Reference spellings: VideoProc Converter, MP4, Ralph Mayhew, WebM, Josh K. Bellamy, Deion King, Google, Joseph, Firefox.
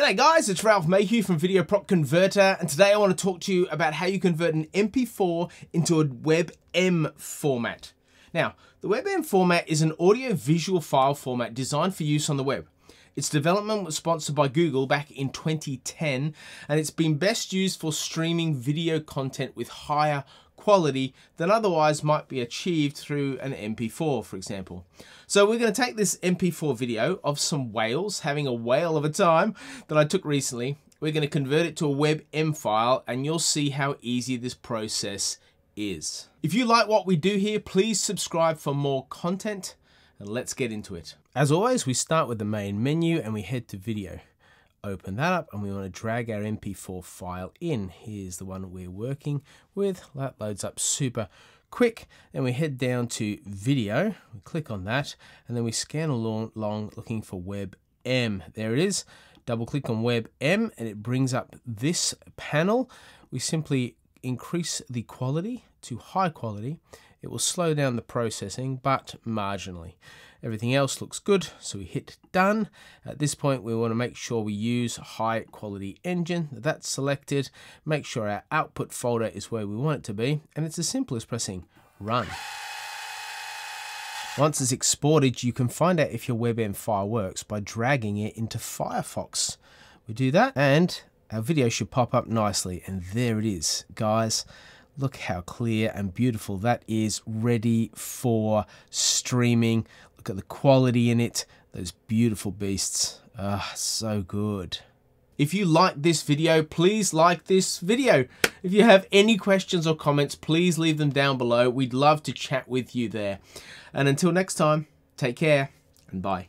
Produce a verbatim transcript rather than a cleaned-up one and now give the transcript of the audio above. G'day guys, it's Ralph Mayhew from VideoProc Converter, and today I want to talk to you about how you convert an M P four into a WebM format. Now, the WebM format is an audio-visual file format designed for use on the web. Its development was sponsored by Google back in twenty ten, and it's been best used for streaming video content with higher quality than otherwise might be achieved through an M P four, for example. So we're going to take this M P four video of some whales having a whale of a time that I took recently. We're going to convert it to a WebM file, and you'll see how easy this process is. If you like what we do here, please subscribe for more content, and let's get into it. As always, we start with the main menu and we head to video. Open that up, and we want to drag our M P four file in. Here's the one we're working with. That loads up super quick. Then we head down to video, we click on that, and then we scan along, along looking for WebM. There it is. Double click on WebM and it brings up this panel. We simply increase the quality to high quality. It will slow down the processing, but marginally. Everything else looks good, so we hit done. At this point, we want to make sure we use high quality engine. That's selected. Make sure our output folder is where we want it to be, and it's as simple as pressing run. Once it's exported, you can find out if your WebM file works by dragging it into Firefox. We do that, and our video should pop up nicely, and there it is, guys. Look how clear and beautiful that is, ready for streaming. Look at the quality in it, those beautiful beasts. Ah, so good. If you like this video, please like this video. If you have any questions or comments, please leave them down below. We'd love to chat with you there. And until next time, take care and bye.